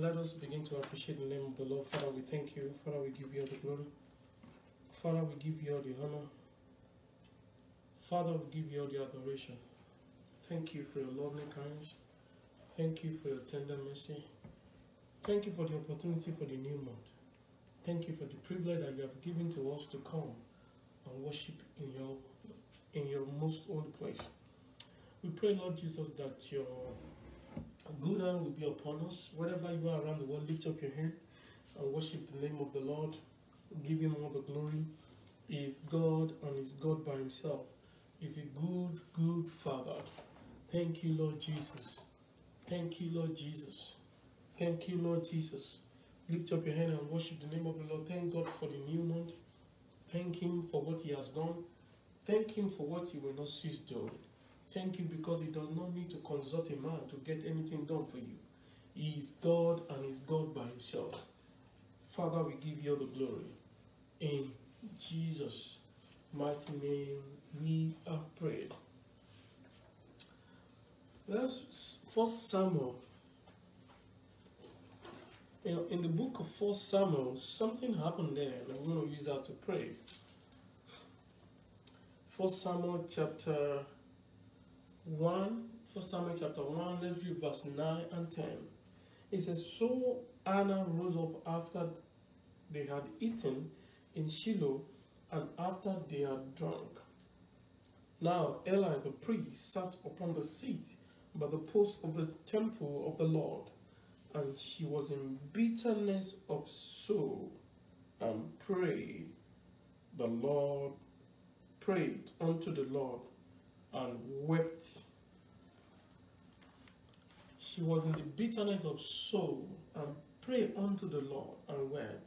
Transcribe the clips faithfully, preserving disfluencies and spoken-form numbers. Let us begin to appreciate the name of the Lord. Father, we thank you. Father, we give you all the glory. Father, we give you all the honor. Father, we give you all the adoration. Thank you for your loving kindness. Thank you for your tender mercy. Thank you for the opportunity for the new month. Thank you for the privilege that you have given to us to come and worship in your in your most holy place. We pray, Lord Jesus, that your good hand will be upon us. Wherever you are around the world, lift up your hand and worship the name of the Lord. Give him all the glory. He is God and is God by himself. He is a good, good Father. Thank you, Lord Jesus. Thank you, Lord Jesus. Thank you, Lord Jesus. Lift up your hand and worship the name of the Lord. Thank God for the new month. Thank him for what he has done. Thank him for what he will not cease doing. Thank you because he does not need to consult a man to get anything done for you. He is God and is God by himself. Father, we give you all the glory. In Jesus' mighty name we have prayed. Let's First Samuel. In the book of First Samuel, something happened there, and I'm going to use that to pray. First Samuel chapter one, First Samuel chapter one, let's read verse nine and ten. It says, "So Anna rose up after they had eaten in Shiloh, and after they had drunk. Now Eli the priest sat upon the seat by the post of the temple of the Lord, and she was in bitterness of soul, and prayed the Lord, prayed unto the Lord, and wept." She was in the bitterness of soul and prayed unto the Lord and wept.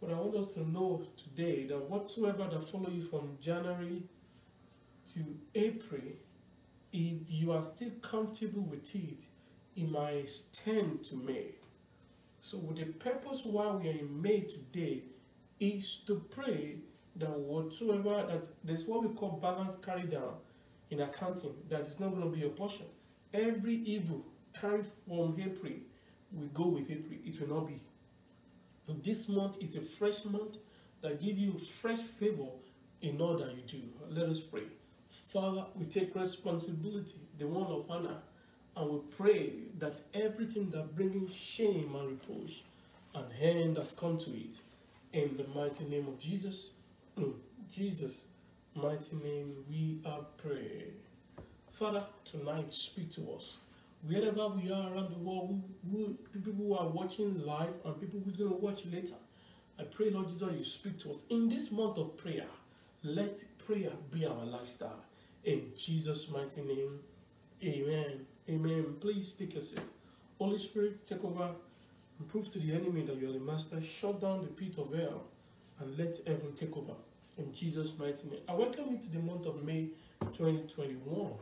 But I want us to know today that whatsoever that follow you from January to April, if you are still comfortable with it, it might extend to May. So the purpose why we are in May today is to pray that whatsoever, that there's what we call balance carried down in accounting, that is not going to be a portion. Every evil carried from April will go with April. It will not be. So this month is a fresh month that gives you fresh favor in all that you do. Let us pray. Father, we take responsibility, the one of Hannah, and we pray that everything that brings shame and reproach, an end has come to it. In the mighty name of Jesus, in Jesus' mighty name we are praying. Father, tonight speak to us. Wherever we are around the world, we, we, the people who are watching live and people who are going to watch later, I pray, Lord Jesus, you speak to us. In this month of prayer, let prayer be our lifestyle. In Jesus' mighty name, amen. Amen. Please take a seat. Holy Spirit, take over and prove to the enemy that you are the master. Shut down the pit of hell and let heaven take over. In Jesus' mighty name. I welcome you to the month of May twenty twenty-one.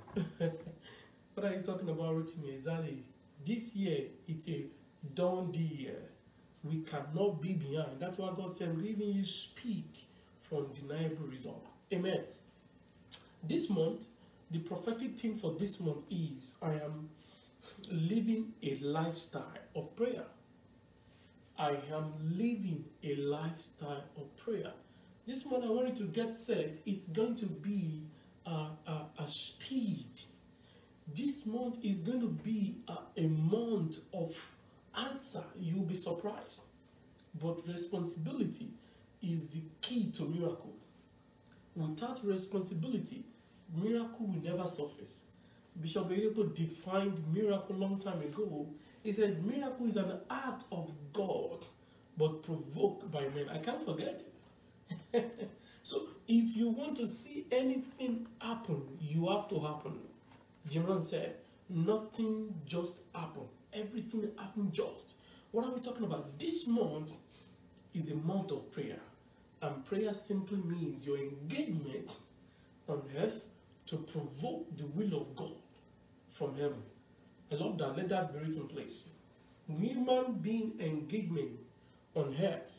What are you talking about, Rotimi? Exactly. This year, it's a dawn year. We cannot be behind. That's why God said, leaving you speak from deniable result. Amen. This month, the prophetic theme for this month is, I am living a lifestyle of prayer. I am living a lifestyle of prayer. This month I want you to get set. It's going to be a, a, a speed. This month is going to be a, a month of answer. You'll be surprised. But responsibility is the key to miracle. Without responsibility, miracle will never surface. Bishop Oyedepo defined miracle long time ago. He said, miracle is an act of God, but provoked by men. I can't forget it. So if you want to see anything happen, you have to happen. Jerome said, nothing just happened. Everything happened just. What are we talking about? This month is a month of prayer. And prayer simply means your engagement on earth to provoke the will of God from heaven. I love that. Let that be written place. Human being engagement on earth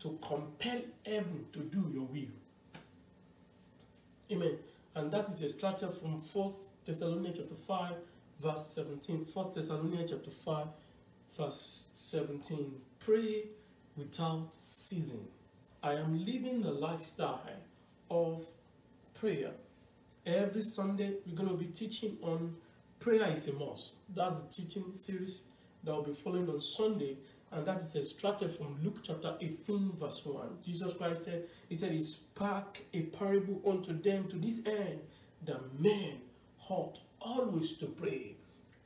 to compel heaven to do your will. Amen. And that is extracted from First Thessalonians chapter five, verse seventeen. First Thessalonians chapter five, verse seventeen, pray without ceasing. I am living a lifestyle of prayer. Every Sunday, we're going to be teaching on prayer is a must. That's the teaching series that will be following on Sunday. And that is extracted from Luke chapter eighteen verse one. Jesus Christ said, he said, he spake a parable unto them to this end, that men ought always to pray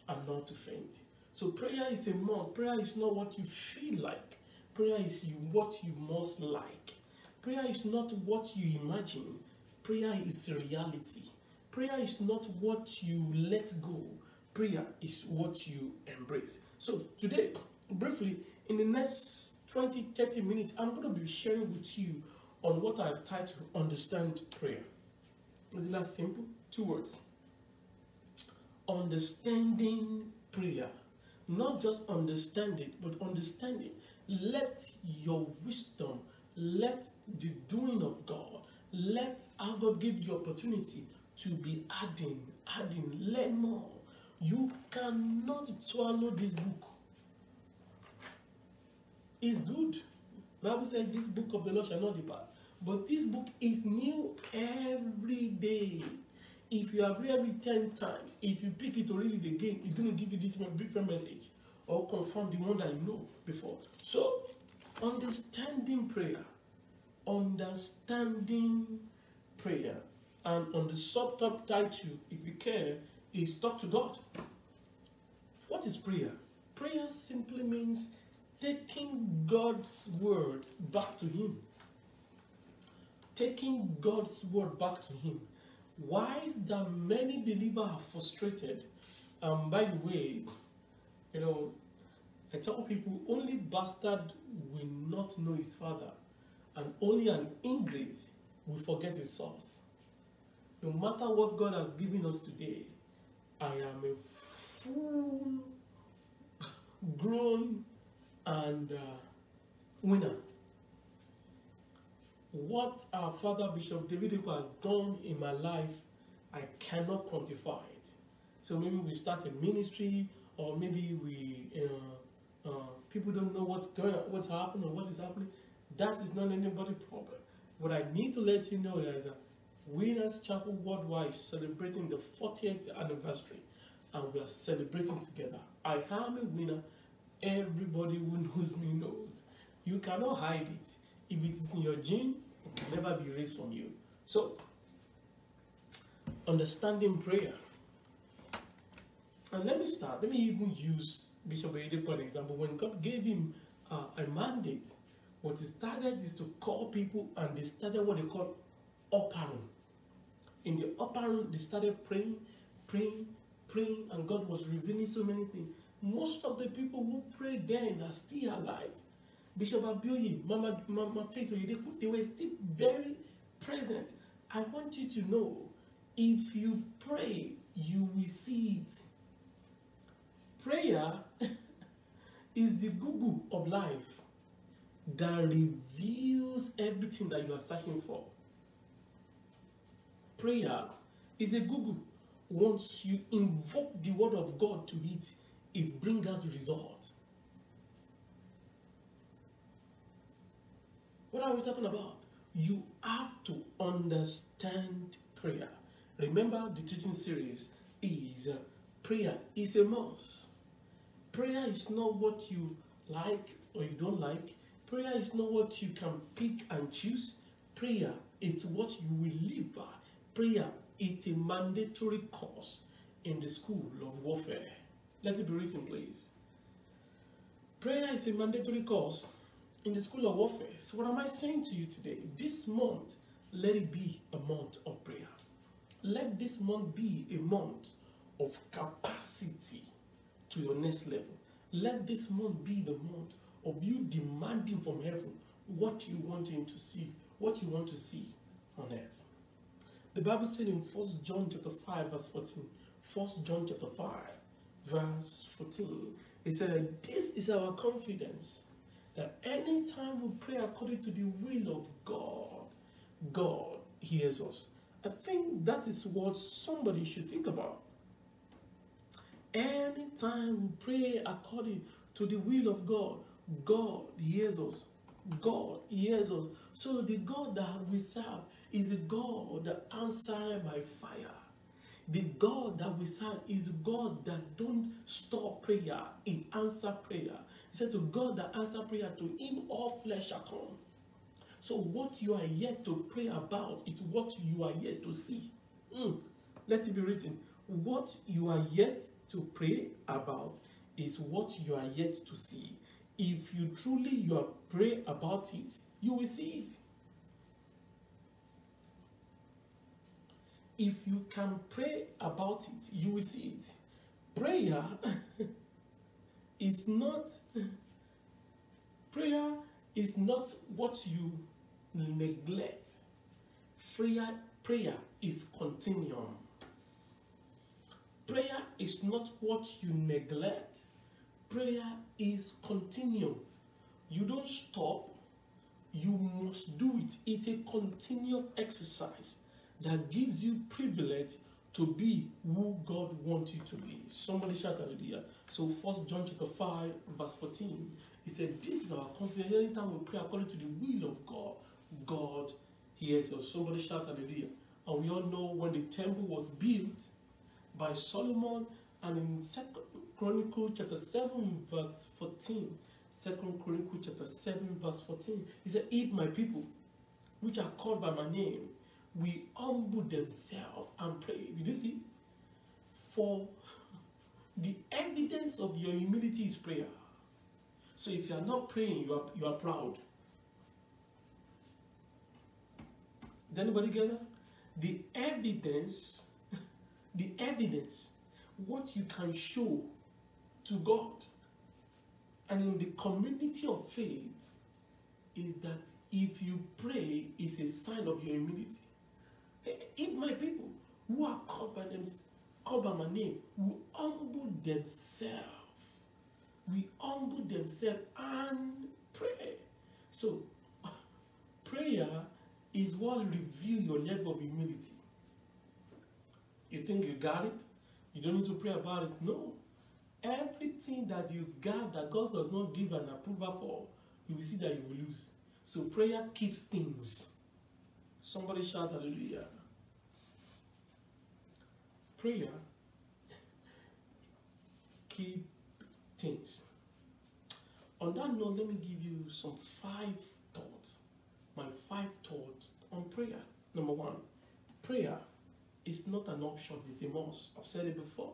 and not to faint. So prayer is a must. Prayer is not what you feel like. Prayer is you, what you must like. Prayer is not what you imagine. Prayer is reality. Prayer is not what you let go. Prayer is what you embrace. So today, briefly, in the next twenty to thirty minutes, I'm going to be sharing with you on what I've titled Understand Prayer. Isn't that simple? Two words. Understanding prayer. Not just understand it, but understand it. Let your wisdom, let the doing of God, let our God give you opportunity to be adding, adding, learn more. You cannot swallow this book. It's good. The Bible said this book of the law shall not depart. But this book is new every day. If you have read it ten times, if you pick it to read it again, it's going to give you this one different message, or confirm the one that you know before. So, understanding prayer. Understanding prayer. And on the subtitle, if you care, is talk to God. What is prayer? Prayer simply means taking God's word back to Him. Taking God's word back to Him. Why is that many believers are frustrated? Um, by the way, you know, I tell people only bastard will not know his father, and only an ingrate will forget his source. No matter what God has given us today, I am a full grown and uh, winner. What our father Bishop David Oyedepo has done in my life, I cannot quantify it. So maybe we start a ministry, or maybe we uh, uh, people don't know what's going on, what's happening, or what is happening. That is not anybody's problem. What I need to let you know is that Winners Chapel Worldwide is celebrating the fortieth anniversary, and we are celebrating together. I am a winner. Everybody who knows me knows. You cannot hide it. If it is in your gene, it can never be raised from you. So, understanding prayer. And let me start. Let me even use Bishop Oyedepo for an example. When God gave him uh, a mandate, what he started is to call people, and they started what they call upper room. In the upper room, they started praying, praying, praying, and God was revealing so many things. Most of the people who prayed then are still alive. Bishop Abioye, Mama, Mama Faith, they were still very present. I want you to know, if you pray, you will see it. Prayer is the Google of life that reveals everything that you are searching for. Prayer is a Google. Once you invoke the word of God to it, it brings out results. What are we talking about? You have to understand prayer. Remember, the teaching series is uh, prayer is a must. Prayer is not what you like or you don't like. Prayer is not what you can pick and choose. Prayer is what you will live by. Prayer is a mandatory course in the school of warfare. Let it be written, please. Prayer is a mandatory course in the school of warfare. So what am I saying to you today? This month, let it be a month of prayer. Let this month be a month of capacity to your next level. Let this month be the month of you demanding from heaven what you want him to see, what you want to see on earth. The Bible said in First John chapter five verse fourteen, First John chapter five verse fourteen, it said, this is our confidence, that anytime we pray according to the will of God, God hears us. I think that is what somebody should think about. Anytime we pray according to the will of God, God hears us. God hears us. So the God that we serve is the God that answers by fire. The God that we serve is God that don't stop prayer. He answers prayer. He said to God that answers prayer, to him all flesh shall come. So what you are yet to pray about is what you are yet to see. Mm. Let it be written. What you are yet to pray about is what you are yet to see. If you truly you are pray about it, you will see it. If you can pray about it, you will see it. Prayer is not prayer is not what you neglect. Prayer, prayer is continuum. Prayer is not what you neglect. Prayer is continuum. You don't stop. You must do it. It's a continuous exercise that gives you privilege to be who God wants you to be. Somebody shout hallelujah. So First John chapter five verse fourteen, he said, this is our confidence. Anytime we pray according to the will of God, God hears us. Somebody shout hallelujah. And we all know when the temple was built by Solomon, and in Second Chronicles chapter seven verse fourteen, Second Chronicles chapter seven verse fourteen, he said, if my people which are called by my name we humble themselves and pray. Did you see? For the evidence of your humility is prayer. So if you are not praying, you are, you are proud. Did anybody get that? The evidence, the evidence, what you can show to God and in the community of faith is that if you pray, it's a sign of your humility. If my people who are called by, them, called by my name will humble themselves, we humble themselves and pray. So prayer is what reveals your level of humility. You think you got it? You don't need to pray about it? No. Everything that you got that God does not give an approval for, you will see that you will lose. So prayer keeps things. Somebody shout hallelujah. Prayer keep things. On that note, let me give you some five thoughts. My five thoughts on prayer. Number one, prayer is not an option, it's a must. I've said it before.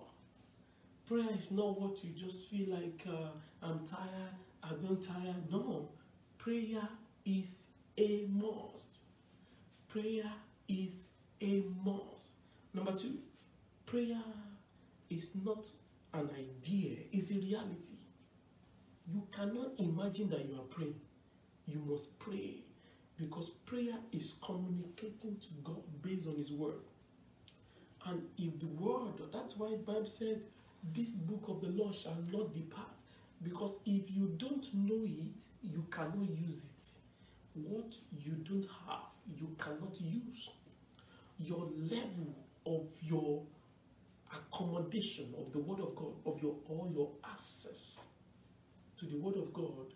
Prayer is not what you just feel like, uh, I'm tired, I don't tire. No, prayer is a must. Prayer is a must. Number two, prayer is not an idea, it's a reality. You cannot imagine that you are praying. You must pray, because prayer is communicating to God based on his word. And if the word, that's why the Bible said, this book of the law shall not depart. Because if you don't know it, you cannot use it. What you don't have, you cannot use. Your level of your accommodation of the word of God, of your all your access to the word of God,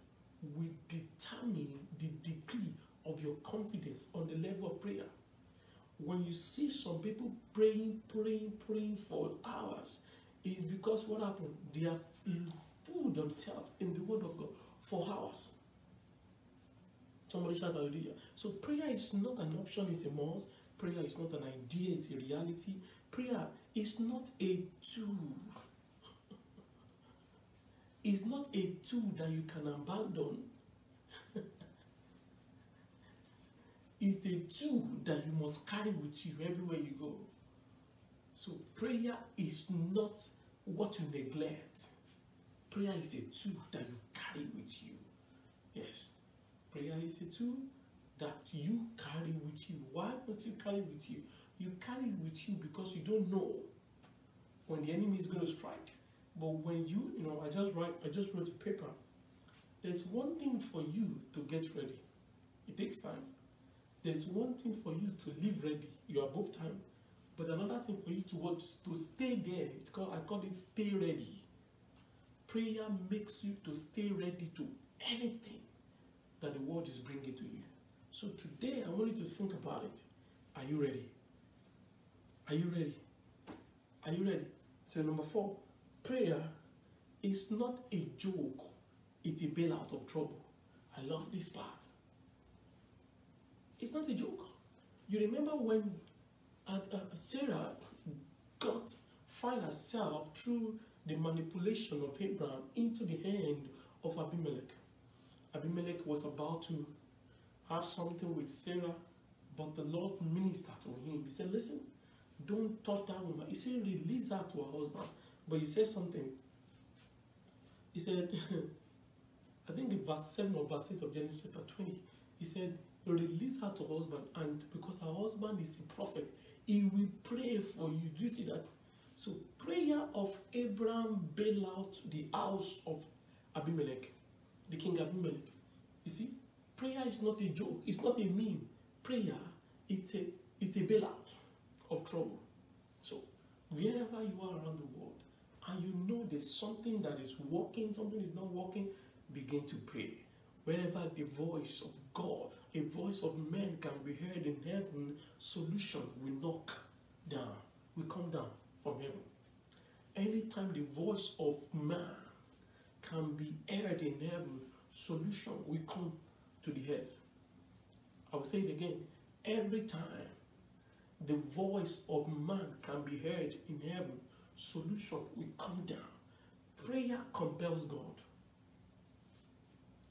will determine the degree of your confidence on the level of prayer. When you see some people praying, praying, praying for hours, it's because what happened? They are fooled themselves in the word of God for hours. Somebody shout hallelujah. So prayer is not an option, it's a must. Prayer is not an idea, it's a reality. Prayer is not a tool. It's not a tool that you can abandon. It's a tool that you must carry with you everywhere you go. So prayer is not what you neglect. Prayer is a tool that you carry with you. Yes. Prayer is a tool that you carry with you. Why must you carry with you? You carry it with you because you don't know when the enemy is going to strike. But when you, you know, I just write, I just wrote a paper. There's one thing for you to get ready. It takes time. There's one thing for you to live ready. You are both time. But another thing for you to watch, to stay there. It's called, I call it stay ready. Prayer makes you to stay ready to anything that the world is bringing to you. So today, I want you to think about it. Are you ready? Are you ready? Are you ready? So number four, prayer is not a joke. It's a bailout of trouble. I love this part. It's not a joke. You remember when uh, uh, Sarah got find herself through the manipulation of Abraham into the hand of Abimelech. Abimelech was about to have something with Sarah, but the Lord ministered to him. He said, listen, don't touch that woman. He said, release her to her husband. But he said something. He said, I think in verse seven or verse eight of Genesis chapter twenty, he said, release her to her husband, and because her husband is a prophet, he will pray for you. Do you see that? So prayer of Abraham bailed out the house of Abimelech, the king Abimelech. You see, prayer is not a joke. It's not a meme. Prayer, it's a, it's a bailout of trouble. So wherever you are around the world, and you know there's something that is working, something is not working, begin to pray. Wherever the voice of God, a voice of man can be heard in heaven, solution will knock down, will come down from heaven. Anytime the voice of man can be heard in heaven, solution will come to the earth. I will say it again. Every time the voice of man can be heard in heaven, solution will come down. Prayer compels God.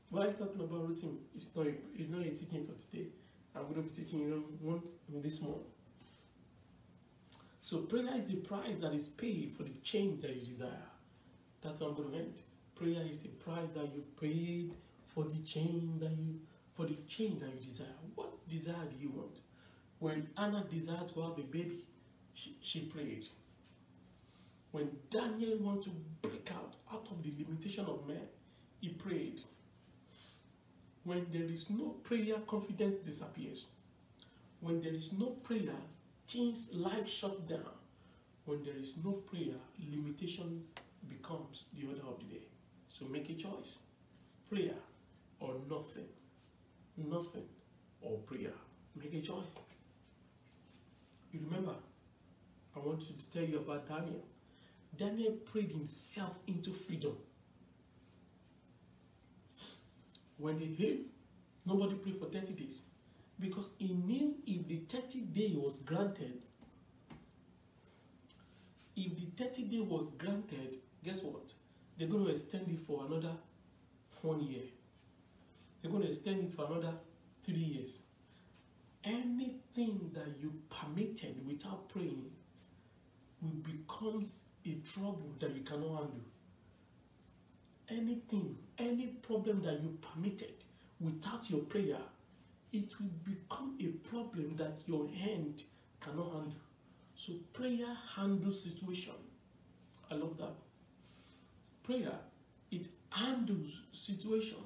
What I'm talking about routine is not, it's not a teaching for today. I'm going to be teaching you once in this month. So prayer is the price that is paid for the change that you desire. That's what I'm going to end. Prayer is the price that you paid for the change that you for the change that you desire. What desire do you want? When Anna desired to have a baby, she, she prayed. When Daniel wanted to break out out of the limitation of man, he prayed. When there is no prayer, confidence disappears. When there is no prayer, things, life shut down. When there is no prayer, limitation becomes the order of the day. So make a choice. Prayer or nothing. Nothing or prayer. Make a choice. You remember, I wanted to tell you about Daniel. Daniel prayed himself into freedom. When he healed, nobody prayed for thirty days because he knew if the thirty day was granted, if the thirty day was granted, guess what? They're going to extend it for another one year. They're going to extend it for another three years. Anything that you permitted without praying will becomes a trouble that you cannot handle. Anything, any problem that you permitted without your prayer, it will become a problem that your hand cannot handle. So prayer handles situation. I love that. Prayer, it handles situation.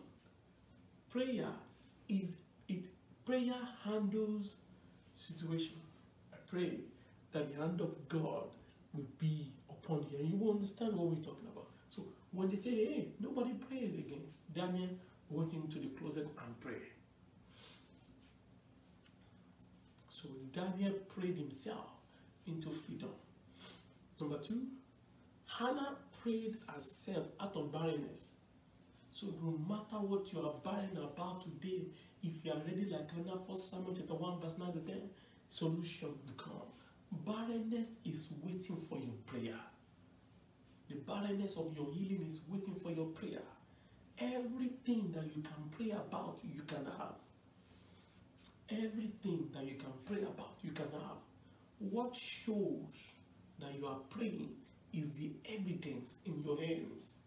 Prayer is it. Prayer handles situation. I pray that the hand of God will be upon you. And you will understand what we're talking about. So when they say, hey, nobody prays again, Daniel went into the closet and prayed. So Daniel prayed himself into freedom. Number two, Hannah prayed herself out of barrenness. So no matter what you are barren about today, if you are ready like Hannah, First Samuel chapter one verse nine to ten, solution will come. Barrenness is waiting for your prayer. The barrenness of your healing is waiting for your prayer. Everything that you can pray about, you can have. Everything that you can pray about, you can have. What shows that you are praying is the evidence in your hands.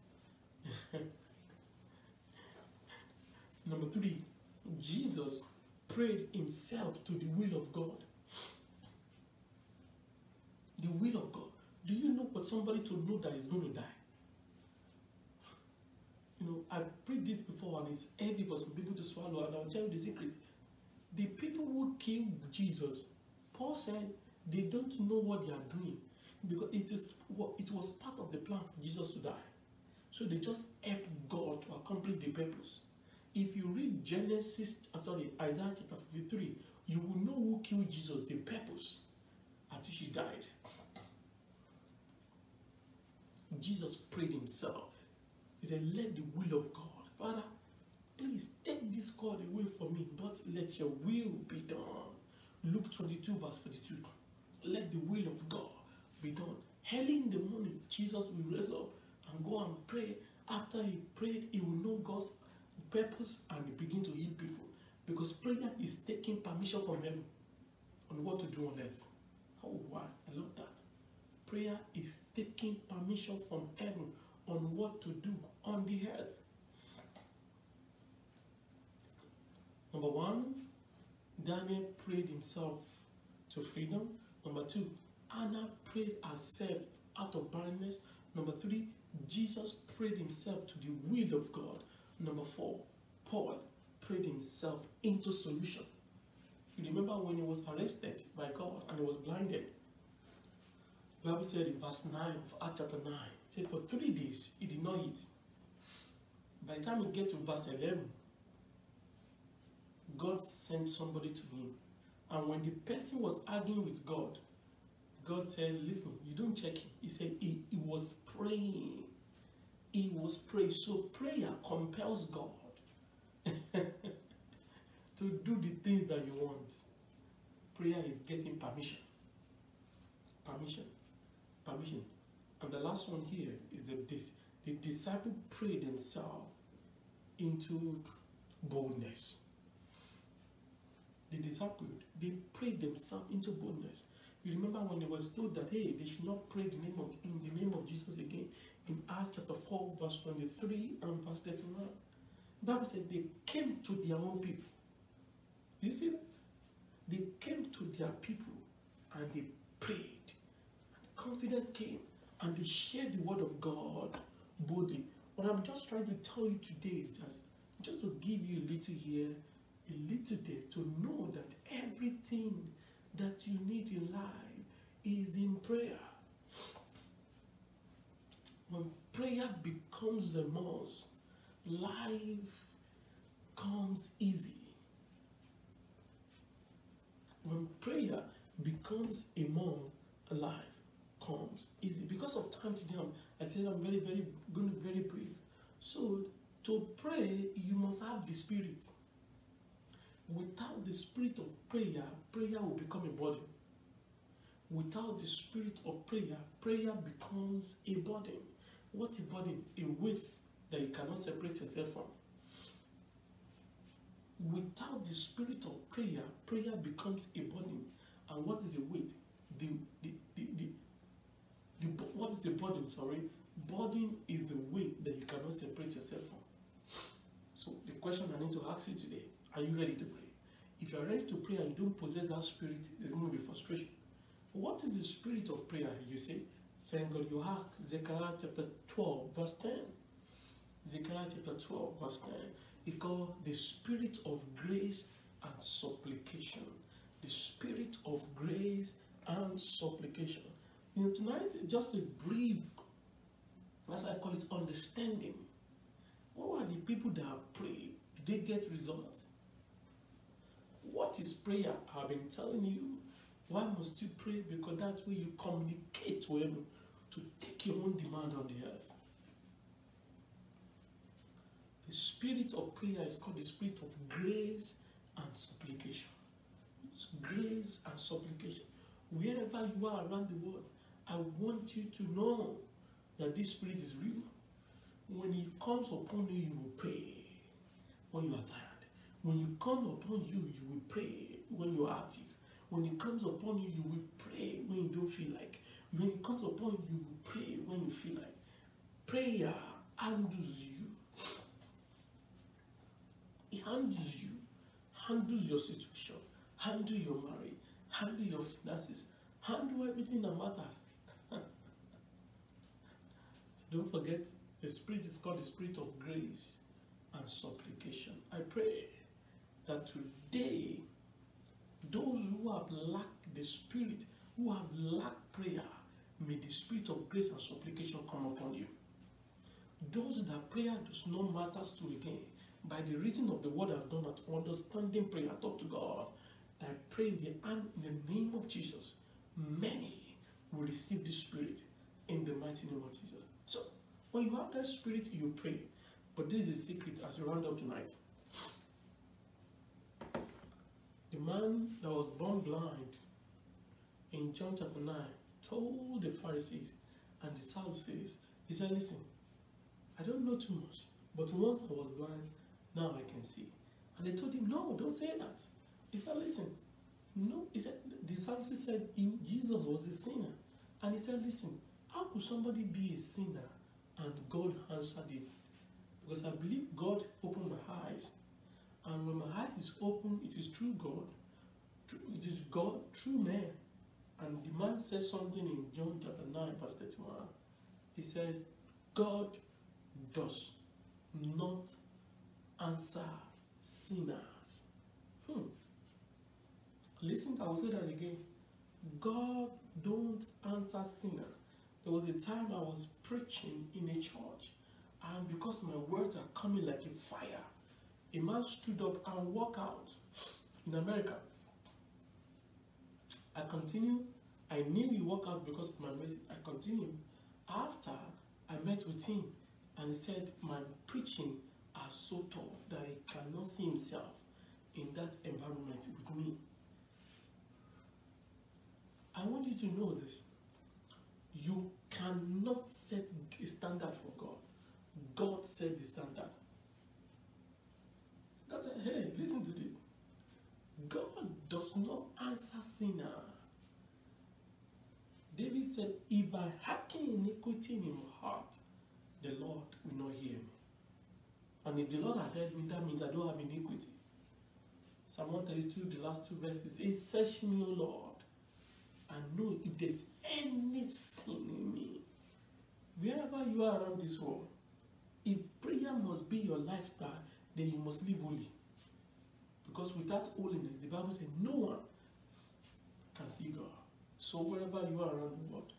Number three, Jesus prayed himself to the will of God. The will of God. Do you know what somebody to know that is going to die? You know, I prayed this before and it's heavy for some people to swallow, and I'll tell you the secret. The people who killed Jesus, Paul said, they don't know what they are doing because it is it was part of the plan for Jesus to die. So they just help God to accomplish the purpose. If you read Genesis, sorry, Isaiah chapter fifty-three, you will know who killed Jesus, the purpose, until she died. Jesus prayed himself. He said, let the will of God, Father, please take this cord away from me, but let your will be done. Luke twenty-two, verse forty-two. Let the will of God be done. Early in the morning, Jesus will rise up and go and pray. After he prayed, he will know God's purpose and begin to heal people. Because prayer is taking permission from heaven on what to do on earth. Oh, wow, I love that. Prayer is taking permission from heaven on what to do on the earth. Number one, Daniel prayed himself to freedom. Number two, Anna prayed herself out of barrenness. Number three, Jesus prayed himself to the will of God. Number four, Paul prayed himself into solution. You remember when he was arrested by God and he was blinded? The Bible said in verse nine of Acts chapter nine, it said for three days he did not eat. By the time we get to verse eleven, God sent somebody to him. And when the person was arguing with God, God said, listen, you don't check him. He said he, he was praying. He was praying. So prayer compels God to do the things that you want. Prayer is getting permission. Permission. Permission. And the last one here is that this, the disciple prayed themselves into boldness. The disciple, they prayed themselves into boldness. You remember when they was told that, hey, they should not pray the name of, in the name of Jesus again. In Acts chapter four, verse twenty-three and verse thirty-one. The Bible said they came to their own people. You see that? They came to their people and they prayed. And confidence came and they shared the word of God boldly. What I'm just trying to tell you today is just, just to give you a little here, a little there, to know that everything that you need in life is in prayer. When prayer becomes the most, life comes easy. When prayer becomes a more, life comes easy. Because of time today, I'm, I said I'm very, very going to be very brief. So to pray, you must have the Spirit. Without the Spirit of prayer, prayer will become a burden. Without the Spirit of prayer, prayer becomes a burden. What a burden? A weight that you cannot separate yourself from. Without the Spirit of prayer, prayer becomes a burden. And what is a weight? The, the, the, the, the, the, what is a burden? Sorry. Burden is the weight that you cannot separate yourself from. So the question I need to ask you today, are you ready to pray? If you are ready to pray and you don't possess that Spirit, there's going to be frustration. What is the Spirit of prayer? You say, thank God you ask. Zechariah chapter twelve, verse ten. Zechariah chapter twelve, verse ten. It's called the Spirit of grace and supplication. The Spirit of grace and supplication. You know, tonight, just a brief, that's why I call it understanding. What were the people that have prayed? Did they get results? What is prayer? I've been telling you, why must you pray? Because that's where you communicate to heaven to take your own demand on the earth. The Spirit of prayer is called the Spirit of grace and supplication. It's grace and supplication. Wherever you are around the world, I want you to know that this Spirit is real. When it comes upon you, you will pray. When you are tired. When you come upon you, you will pray. When you are active. When it comes upon you, you will pray when you don't feel like. When it comes upon you, you will pray when you feel like. Prayer handles you. It handles you. Handles your situation. Handle your marriage. Handle your finances. Handle everything that matters. So don't forget, the Spirit is called the Spirit of grace and supplication. I pray that today, those who have lacked the Spirit, who have lacked prayer, may the Spirit of grace and supplication come upon you. those that prayer does not matter to repay, by the reason of the word I've done at understanding prayer, talk to God. I pray in the, in the name of Jesus, many will receive the Spirit in the mighty name of Jesus. So, when you have that Spirit, you pray. But this is a secret as you round up tonight. The man that was born blind in John chapter nine told the Pharisees and the Sadducees, he said, listen, I don't know too much, but once I was blind, now I can see. And they told him, no, don't say that. He said, listen, no, he said, the Sadducees said Jesus was a sinner. And he said, listen, how could somebody be a sinner? And God answered him, because I believe God opened my eyes. And when my eyes is open, it is through God. It is God through man. And the man said something in John chapter nine, verse thirty-one. He said, God does not answer sinners. Hmm. Listen, I will say that again. God don't answer sinners. There was a time I was preaching in a church, and because my words are coming like a fire, a man stood up and walked out in America. I continue. I knew he walked out because of my message. I continue. After, I met with him and he said, my preaching are so tough that he cannot see himself in that environment with me. I want you to know this. You cannot set a standard for God. God set the standard. God said, hey, listen to this. God does not answer sinner. David said, if I hearken iniquity in my heart, the Lord will not hear me. And if the Lord has heard me, that means I don't have iniquity. Psalm one thirty-two, the last two verses, it says, search me, O Lord, and know if there's any sin in me. Wherever you are around this world, if prayer must be your lifestyle, then you must live holy. Because without holiness, the Bible says no one can see God. So wherever you are around the world,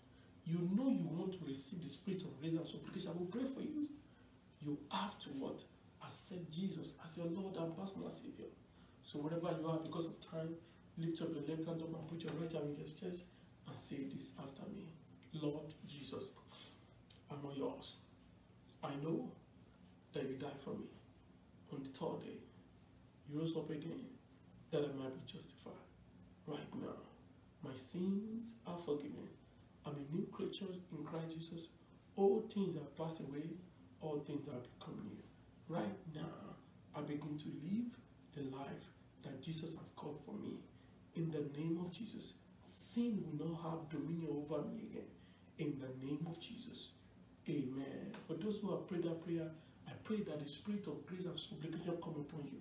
you know you want to receive the Spirit of grace and supplication. I will pray for you. You have to what? Accept Jesus as your Lord and personal Savior. So wherever you are, because of time, lift up your left hand up and put your right hand in your chest and say this after me. Lord Jesus, I'm not yours. I know that you died for me. On the third day, you rose up again, that I might be justified. Right now, my sins are forgiven. I'm a new creature in Christ Jesus. All things have passed away. All things have become new. Right now, I begin to live the life that Jesus has called for me. In the name of Jesus, sin will not have dominion over me again. In the name of Jesus, amen. For those who have prayed that prayer, I pray that the Spirit of grace and supplication come upon you.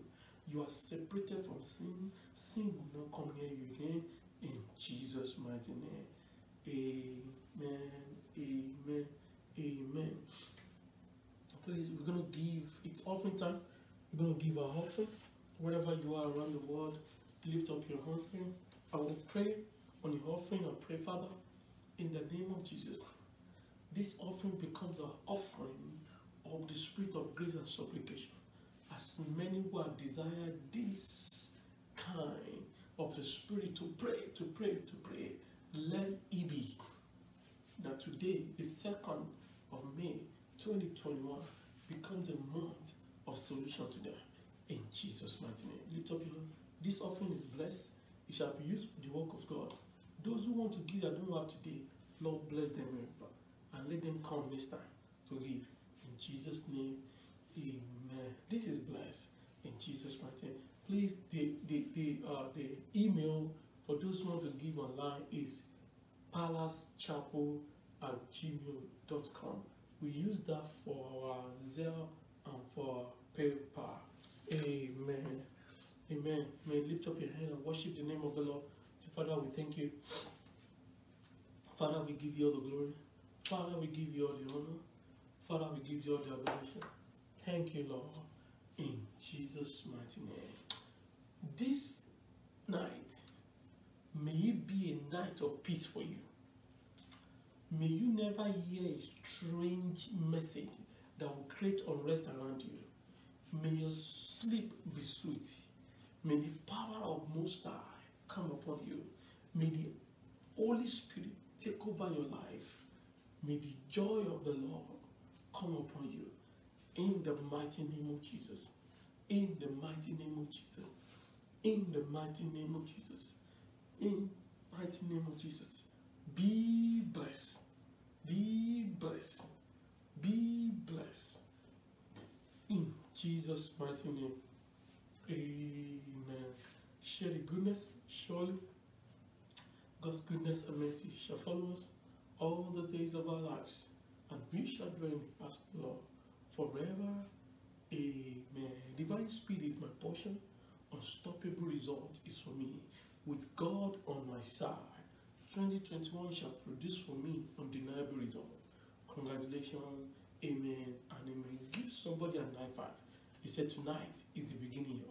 You are separated from sin. Sin will not come near you again. In Jesus' mighty name. Amen. Amen. Amen. Please, we're going to give, it's offering time. We're going to give our offering. Wherever you are around the world, lift up your offering. I will pray on your offering. I pray, Father, in the name of Jesus, this offering becomes an offering of the Spirit of grace and supplication. As many who have desired this kind of the Spirit to pray, to pray, to pray, let it be that today, the second of May, twenty twenty-one, becomes a month of solution to them. In Jesus' mighty name. Lift up your hand. This offering is blessed. It shall be used for the work of God. Those who want to give that don't have today, Lord bless them and let them come this time to give. In Jesus' name, amen. This is blessed. In Jesus' mighty name. Please, the, the, the, uh, the email for those who want to give online is palace chapel at gmail dot com. We use that for our Zelle and for PayPal. Amen. Amen. May lift up your hand and worship the name of the Lord. So, Father, we thank you. Father, we give you all the glory. Father, we give you all the honor. Father, we give you all the adoration. Thank you, Lord. In Jesus' mighty name. This night, may it be a night of peace for you. May you never hear a strange message that will create unrest around you. May your sleep be sweet. May the power of Most High come upon you. May the Holy Spirit take over your life. May the joy of the Lord come upon you. In the mighty name of Jesus. In the mighty name of Jesus. In the mighty name of Jesus. In the mighty name of Jesus. Be blessed. Be blessed. Be blessed. In Jesus' mighty name. Amen. Share the goodness. Surely God's goodness and mercy shall follow us all the days of our lives, and we shall dwell in the house of the Lord forever. Amen. Divine speed is my portion. Unstoppable result is for me. With God on my side, twenty twenty-one shall produce for me undeniable result. Congratulations. Amen and amen. Give somebody a high five. He said, tonight is the beginning